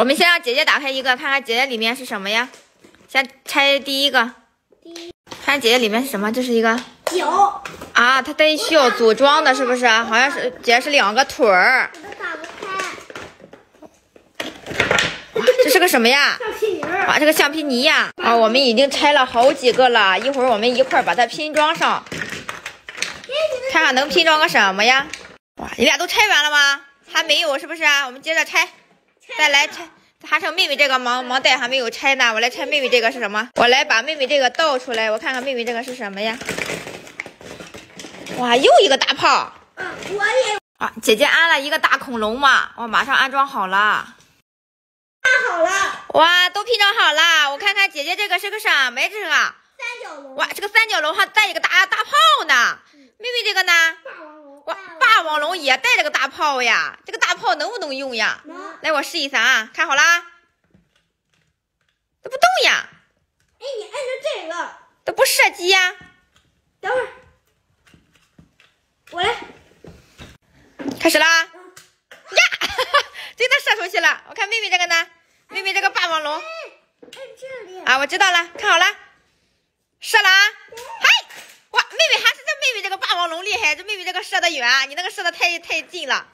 我们先让姐姐打开一个，看看姐姐里面是什么呀？先拆第一个，看姐姐里面是什么？这是一个酒啊，它得需要组装的，是不是？好像是姐姐是两个腿儿。我都打不开。哇，这是个什么呀？橡皮泥。哇，这个橡皮泥呀！啊，我们已经拆了好几个了，一会儿我们一块儿把它拼装上，看看能拼装个什么呀？哇，你俩都拆完了吗？还没有，是不是啊？我们接着拆。再来拆，还剩妹妹这个盲袋还没有拆呢，我来拆妹妹这个是什么？我来把妹妹这个倒出来，我看看妹妹这个是什么呀？哇，又一个大炮！嗯，我也。啊，姐姐安了一个大恐龙嘛，我马上安装好了。安好了。哇，都拼装好了，我看看姐姐这个是个什么呀？这个三角龙。哇，这个三角龙还带一个大炮呢。妹妹这个呢？哇，霸王龙也带了个大炮呀！这个大炮能不能用呀？能。来，我试一下啊，看好啦，都不动呀！哎，你按着这个都不射击呀！等会儿，我来，开始啦！呀，真的射出去了！我看妹妹这个呢，妹妹这个霸王龙，按这里啊，我知道了，看好了，射了啊！嗨，哇，妹妹还是。妹妹这个霸王龙厉害，这妹妹这个射得远，你那个射得太近了。